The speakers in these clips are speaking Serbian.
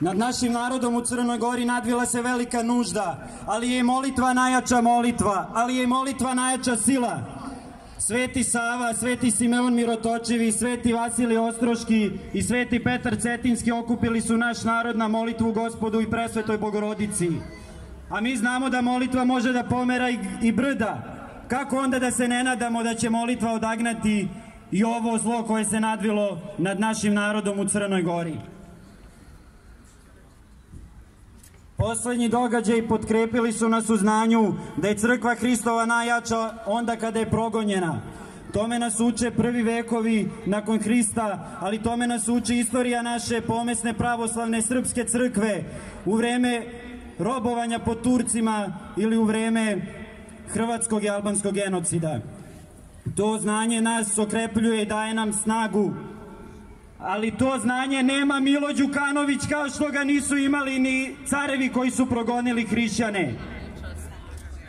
Nad našim narodom u Crnoj Gori nadvila se velika nužda, ali je molitva najjača molitva, ali je molitva najjača sila. Sveti Sava, Sveti Simeon Mirotočev i Sveti Vasilij Ostroški i Sveti Petar Cetinski okupili su naš narod na molitvu Gospodu i Presvetoj Bogorodici. A mi znamo da molitva može da pomera i brda. Kako onda da se ne nadamo da će molitva odagnati i ovo zlo koje se nadvilo nad našim narodom u Crnoj Gori? Poslednji događaj potkrepili su nas u znanju da je crkva Hristova najjača onda kada je progonjena. Tome nas uče prvi vekovi nakon Hrista, ali tome nas uče istorija naše pomesne pravoslavne srpske crkve u vreme robovanja pod Turcima ili u vreme hrvatskog i albanskog genocida. To znanje nas okrepljuje i daje nam snagu, ali to znanje nema Milo Đukanović, kao što ga nisu imali ni carevi koji su progonili hrišćane.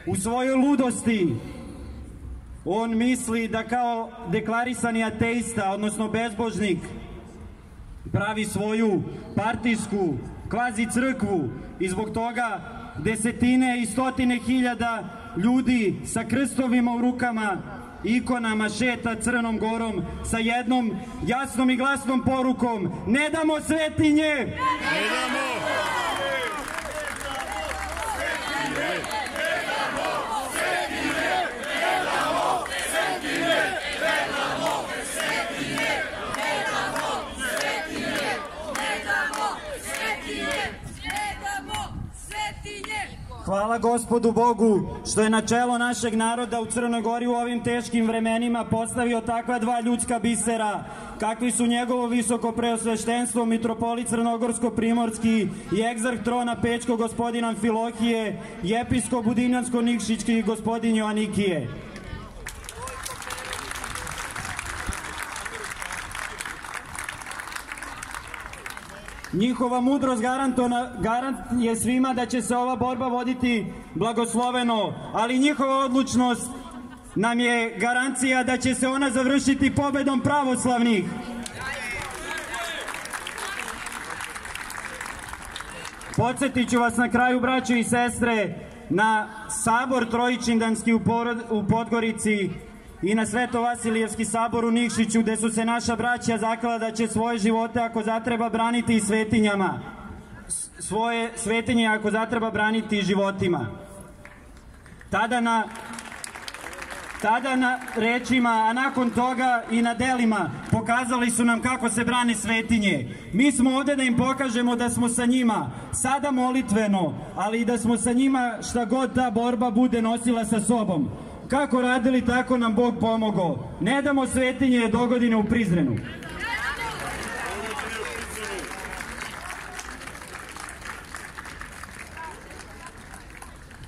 U svojoj ludosti on misli da kao deklarisani ateista, odnosno bezbožnik, pravi svoju partijsku kvazi crkvu i zbog toga desetine i stotine hiljada ljudi sa krstovima u rukama, ikonama šeta Crnom Gorom sa jednom jasnom i glasnom porukom: ne damo svetinje! Ne damo! Svetinje! Ne damo! Svetinje! Ne damo! Svetinje! Ne damo! Svetinje! Ne damo! Svetinje! Ne damo! Svetinje! Ne damo! Svetinje! Hvala Gospodu Bogu što je na čelo našeg naroda u Crnoj Gori u ovim teškim vremenima postavio takva dva ljudska bisera, kakvi su njegovo visoko preosveštenstvo mitropolit Crnogorsko-Primorski i egzarh trona Pećko gospodin Amfilohije i episkop Budinjansko-Nikšićki gospodin Joanikije. Njihova mudrost garant je svima da će se ova borba voditi blagosloveno, ali njihova odlučnost nam je garancija da će se ona završiti pobedom pravoslavnih. Podsjetit ću vas na kraju, braćo i sestre, na Sabor Trojičindanski u Podgorici i na Sveto Vasilijevski sabor u Nikšiću, gde su se naša braća zaklala da će svoje živote ako zatreba braniti i svetinjama, svoje svetinje ako zatreba braniti i životima. Tada na rečima, a nakon toga i na delima pokazali su nam kako se brane svetinje. Mi smo ovde da im pokažemo da smo sa njima, sada molitveno, ali i da smo sa njima šta god ta borba bude nosila sa sobom. Kako radili, tako nam Bog pomogao. Ne damo svetinje dogodine u Prizrenu.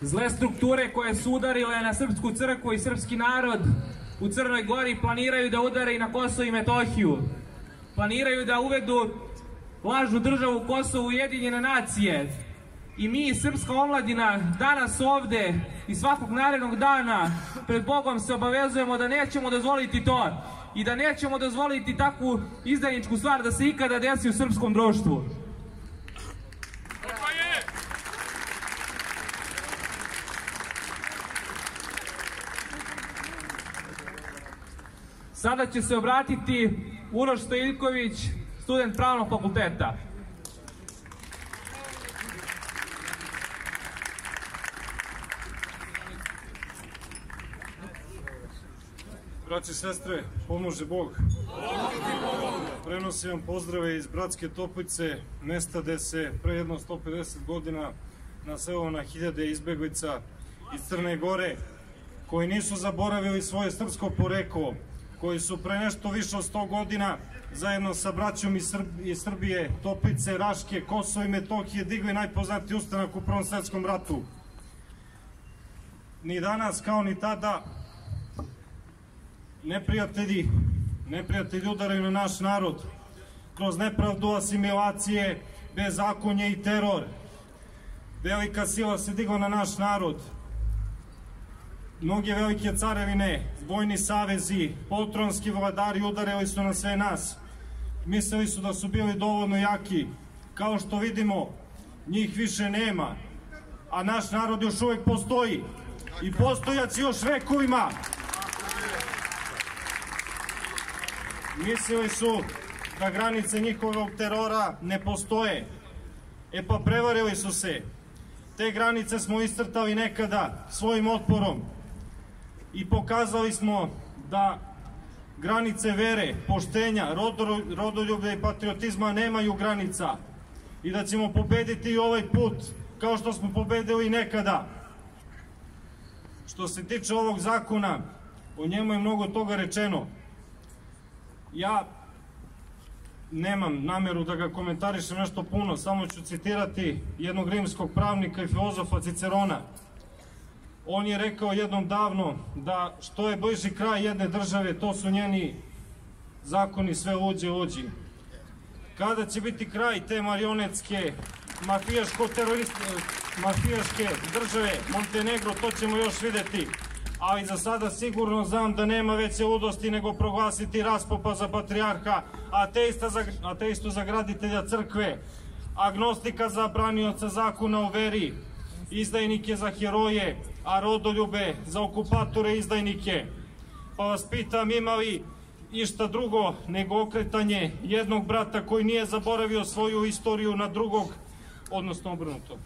Zle strukture koje su udarile na srpsku crkvu i srpski narod u Crnoj Gori planiraju da udare i na Kosovo i Metohiju. Planiraju da uvedu lažnu državu Kosovo u Ujedinjene nacije. I mi, srpska omladina, danas ovde i svakog narednog dana pred Bogom se obavezujemo da nećemo dozvoliti to i da nećemo dozvoliti takvu izdajničku stvar da se ikada desi u srpskom društvu. Sada će se obratiti Uroš Toiljković, student Pravnog fakulteta. Braći i sestre, pomože Bog. Prenosim vam pozdrave iz Bratske Toplice, mesta gde se pre jedno 150 godina naselilo na hiljade izbeglica iz Crne Gore, koji nisu zaboravili svoje srpsko poreklo, koji su pre nešto više od 100 godina zajedno sa braćom iz Srbije, Toplice, Raške, Kosova i Metohije digli najpoznatiji ustanak u Prvom svetskom ratu. Ni danas, kao ni tada, neprijatelji udaraju na naš narod kroz nepravdu, asimilacije, bezakonje i teror. Velika sila se digla na naš narod. Mnoge velike carevine, vojni savezi, poltronski vladari udarili su na sve nas. mislili su da su bili dovoljno jaki. Kao što vidimo, njih više nema, a naš narod još uvek postoji i postojac još vekovima. Mislili su da granice njihovog terora ne postoje. E pa prevarili su se. Te granice smo iscrtali nekada svojim otporom i pokazali smo da granice vere, poštenja, rodoljublja i patriotizma nemaju granica i da ćemo pobediti i ovaj put kao što smo pobedili nekada. Što se tiče ovog zakona, o njemu je mnogo toga rečeno. Ja nemam nameru da ga komentarišem nešto puno, samo ću citirati jednog rimskog pravnika i filozofa Cicerona. On je rekao jednom davno da što je bliži kraj jedne države, to su njeni zakoni sve luđi i luđi. Kada će biti kraj te marionetske, mafijaške države Montenegro, to ćemo još videti. Ali za sada sigurno znam da nema veće ludosti nego proglasiti Raspopa za patrijarha, ateistu za graditelja crkve, agnostika za branioca zakona o veri, izdajnike za heroje, a rodoljube za okupatore izdajnike. Pa vas pitam, ima li išta drugo nego okretanje jednog brata koji nije zaboravio svoju istoriju na drugog, odnosno obrnuto.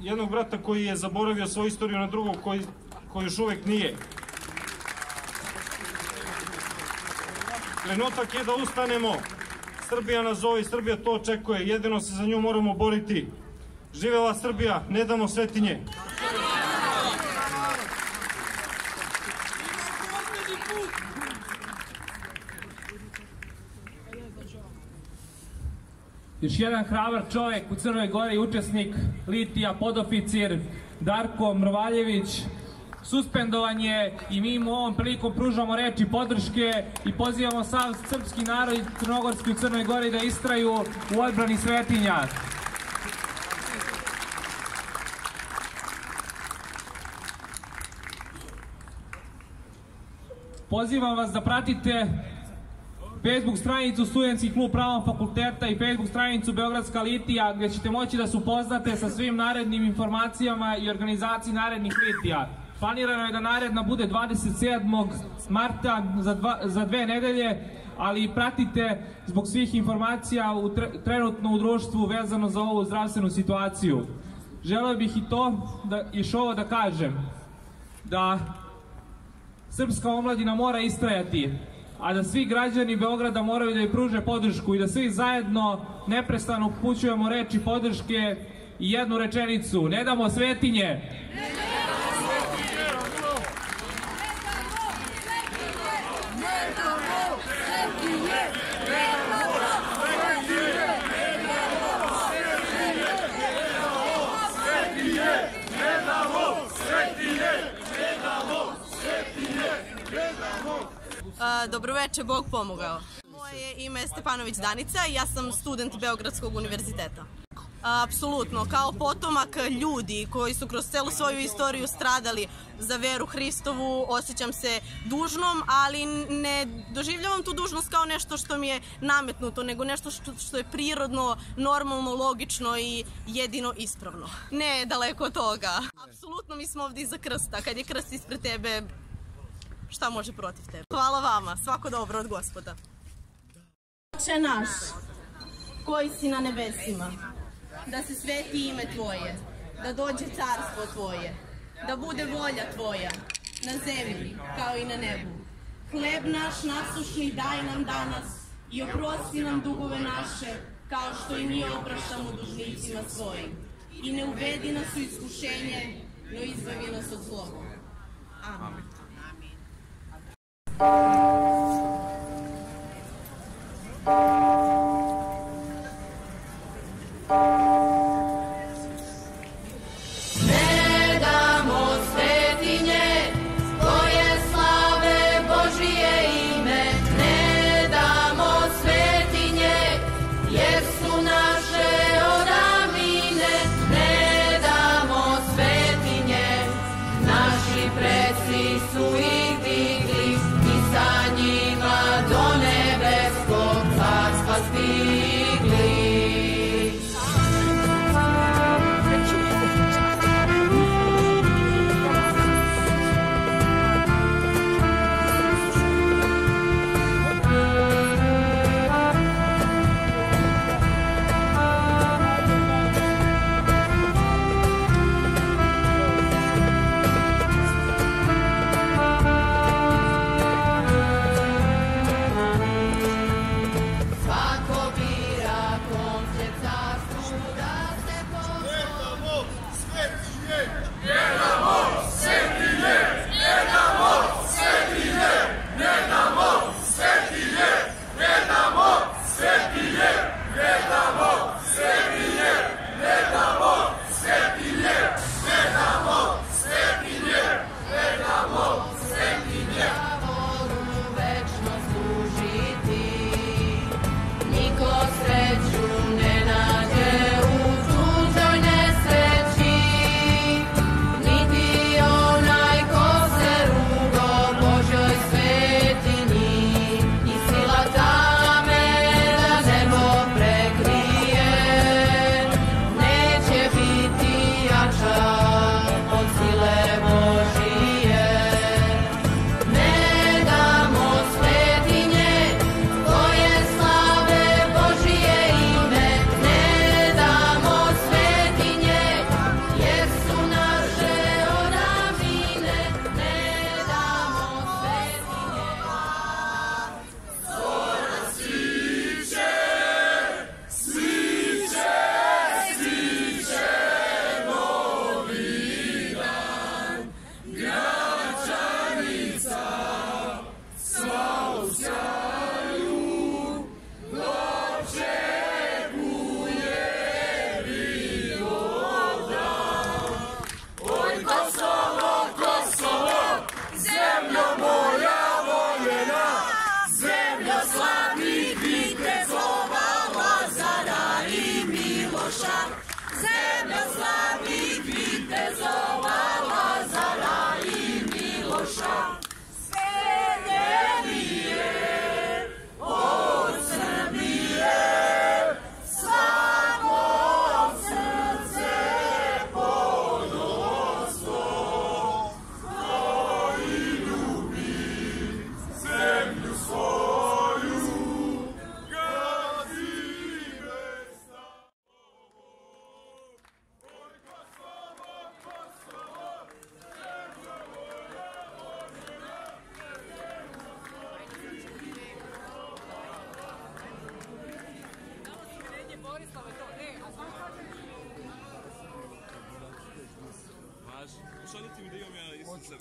Jednog brata koji je zaboravio svoju istoriju na drugog koji još uvek nije. Trenutak je da ustanemo. Srbija nas zove i Srbija to očekuje. Jedino se za nju moramo boriti. Živela Srbija, ne damo svetinje! Još jedan hrabar čovek u Crnoj Gori, učesnik Litija, podoficir Darko Mrvaljević. Suspendovan je i mi im ovom prilikom pružamo reči podrške i pozivamo sav srpski narod i crnogorski u Crnoj Gori da istraju u odbrani svetinja. Pozivam vas da pratite Facebook stranicu Studentski klub Pravnog fakulteta i Facebook stranicu Beogradska litija, gde ćete moći da se upoznate sa svim narednim informacijama i organizaciji narednih litija. Planirano je da naredna bude 27. marta za 2 nedelje, ali pratite zbog svih informacija trenutno u društvu vezano za ovu zdravstvenu situaciju. Želeo bih i to, još ovo da kažem, da srpska omladina mora istrajati, a da svi građani Beograda moraju da joj pruže podršku i da svi zajedno neprestano upućujemo reči podrške i jednu rečenicu: ne damo svetinje! Dobroveče, Bog pomogao. Moje ime je Stepanović Danica i ja sam student Beogradskog univerziteta. Apsolutno, kao potomak ljudi koji su kroz celu svoju istoriju stradali za veru Hristovu, osjećam se dužnom, ali ne doživljavam tu dužnost kao nešto što mi je nametnuto, nego nešto što je prirodno, normalno, logično i jedino ispravno. Ne, daleko od toga. Apsolutno, mi smo ovde iza krsta. Kad je krst ispred tebe, šta može protiv tebe? Hvala vama, svako dobro od Gospoda. Oče naš, koji si na nebesima, da se sveti ime Tvoje, da dođe carstvo Tvoje, da bude volja Tvoja, na zemlji kao i na nebu. Hleb naš nasušni daj nam danas i oprosti nam dugove naše, kao što i mi opraštamo dužnicima svojim. I ne uvedi nas u iskušenje, no izbavi nas od zloga. Amen. Ne damo svetinje koje slave Božije ime, ne damo svetinje jer su naše odamine, ne damo svetinje, naši preci su ih digli.